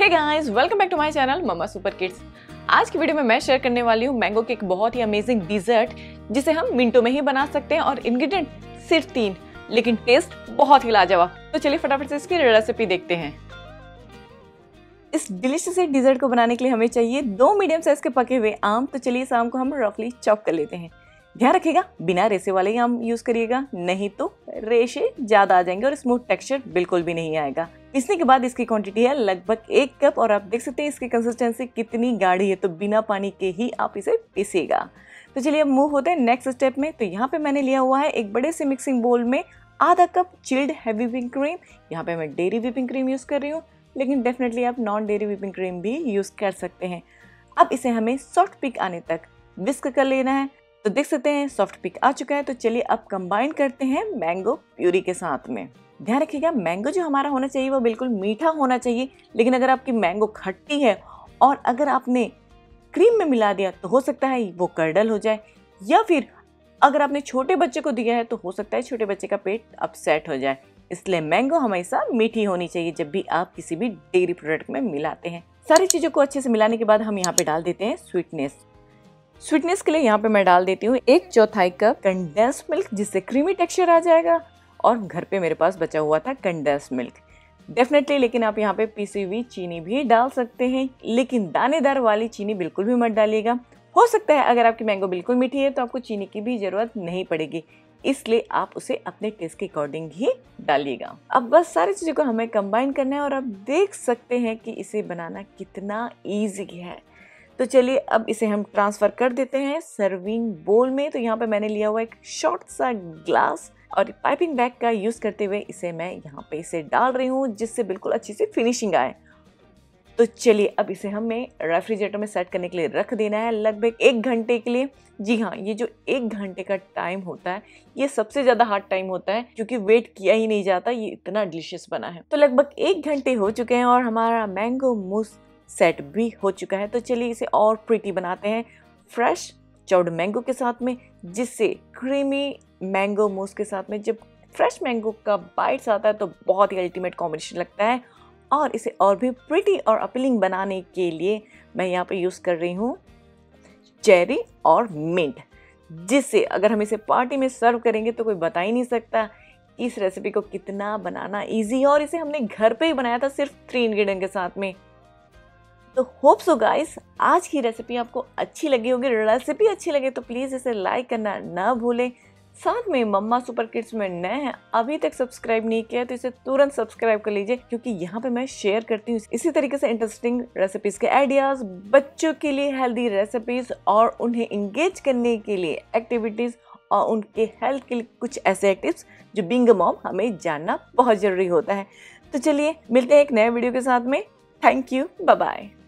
Hey guys, welcome back to my channel mamma super kids. आज की video में मैं शेयर करने वाली हूँ मैंगो की एक बहुत ही अमेजिंग डिजर्ट जिसे हम मिनटों में ही बना सकते हैं और इंग्रेडिएंट सिर्फ 3, लेकिन टेस्ट बहुत ही लाजवाब। तो चलिए फटाफट से इसकी रेसिपी देखते हैं। इस डिलीशियस डिजर्ट को बनाने के लिए हमें चाहिए 2 मीडियम साइज के पके हुए आम। तो चलिए इस आम को हम रफली चॉप कर लेते हैं। ध्यान रखिएगा बिना रेसे वाले ही आम यूज करिएगा, नहीं तो रेशे ज्यादा आ जाएंगे और स्मूथ टेक्सचर बिल्कुल भी नहीं आएगा। इसने के बाद इसकी क्वांटिटी है लगभग 1 कप और आप देख सकते हैं इसकी कंसिस्टेंसी कितनी गाढ़ी है, तो बिना पानी के ही आप इसे पीसेगा। तो चलिए अब मूव होते हैं नेक्स्ट स्टेप में। तो यहाँ पे मैंने लिया हुआ है एक बड़े से मिक्सिंग बोल में आधा cup chilled heavy whipping cream. यहाँ पे मैं डेयरी व्हिपिंग क्रीम यूज कर रही हूँ, लेकिन डेफिनेटली आप नॉन डेयरी व्हिपिंग क्रीम भी यूज कर सकते हैं। अब इसे हमें सॉफ्ट पिक आने तक विस्क कर लेना है। तो देख सकते हैं सॉफ्ट पिक आ चुका है। तो चलिए अब कंबाइन करते हैं मैंगो प्यूरी के साथ में। ध्यान रखिएगा मैंगो जो हमारा होना चाहिए वो बिल्कुल मीठा होना चाहिए, लेकिन अगर आपकी मैंगो खट्टी है और अगर आपने क्रीम में मिला दिया तो हो सकता है वो कर्डल हो जाए, या फिर अगर आपने छोटे बच्चे को दिया है तो हो सकता है छोटे बच्चे का पेट अपसेट हो जाए। इसलिए मैंगो हमेशा मीठी होनी चाहिए जब भी आप किसी भी डेयरी प्रोडक्ट में मिलाते हैं। सारी चीज़ों को अच्छे से मिलाने के बाद हम यहाँ पे डाल देते हैं स्वीटनेस। स्वीटनेस के लिए यहाँ पे मैं डाल देती हूँ 1/4 कप कंडेंस मिल्क, जिससे क्रीमी टेक्सचर आ जाएगा। और घर पे मेरे पास बचा हुआ था कंडेंस मिल्क डेफिनेटली, लेकिन आप यहाँ पे पीसी हुई चीनी भी डाल सकते हैं, लेकिन दानेदार वाली चीनी बिल्कुल भी मत डालिएगा। हो सकता है अगर आपकी मैंगो बिल्कुल मीठी है तो आपको चीनी की भी ज़रूरत नहीं पड़ेगी, इसलिए आप उसे अपने टेस्ट के अकॉर्डिंग ही डालिएगा। अब बस सारी चीज़ों को हमें कंबाइन करना है और आप देख सकते हैं कि इसे बनाना कितना ईजी है। तो चलिए अब इसे हम ट्रांसफ़र कर देते हैं सर्विंग बोल में। तो यहाँ पे मैंने लिया हुआ एक शॉर्ट सा ग्लास और पाइपिंग बैग का यूज़ करते हुए इसे मैं यहाँ पे इसे डाल रही हूँ, जिससे बिल्कुल अच्छी सी फिनिशिंग आए। तो चलिए अब इसे हमें रेफ्रिजरेटर में सेट करने के लिए रख देना है लगभग 1 घंटे के लिए। जी हाँ, ये जो 1 घंटे का टाइम होता है ये सबसे ज़्यादा हार्ड टाइम होता है, क्योंकि वेट किया ही नहीं जाता, ये इतना डिलीशियस बना है। तो लगभग 1 घंटे हो चुके हैं और हमारा मैंगो मूस सेट भी हो चुका है। तो चलिए इसे और प्रीटी बनाते हैं फ्रेश चॉप्ड मैंगो के साथ में, जिससे क्रीमी मैंगो मूस के साथ में जब फ्रेश मैंगो का बाइट्स आता है तो बहुत ही अल्टीमेट कॉम्बिनेशन लगता है। और इसे और भी प्रीटी और अपीलिंग बनाने के लिए मैं यहाँ पे यूज़ कर रही हूँ चेरी और मिंट, जिससे अगर हम इसे पार्टी में सर्व करेंगे तो कोई बता ही नहीं सकता इस रेसिपी को कितना बनाना ईजी है। और इसे हमने घर पर ही बनाया था सिर्फ 3 इंग्रेडिएंट के साथ में। तो होप्स सो गाइस आज की रेसिपी आपको अच्छी लगी होगी। रेसिपी अच्छी लगे तो प्लीज़ इसे लाइक करना ना भूलें। साथ में मम्मा सुपर किड्स में नए हैं, अभी तक सब्सक्राइब नहीं किया तो इसे तुरंत सब्सक्राइब कर लीजिए, क्योंकि यहाँ पे मैं शेयर करती हूँ इसी तरीके से इंटरेस्टिंग रेसिपीज़ के आइडियाज़, बच्चों के लिए हेल्दी रेसिपीज़ और उन्हें इंगेज करने के लिए एक्टिविटीज़ और उनके हेल्थ के लिए कुछ ऐसे टिप्स जो बीइंग अ मॉम हमें जानना बहुत ज़रूरी होता है। तो चलिए मिलते हैं एक नए वीडियो के साथ में। Thank you, bye bye.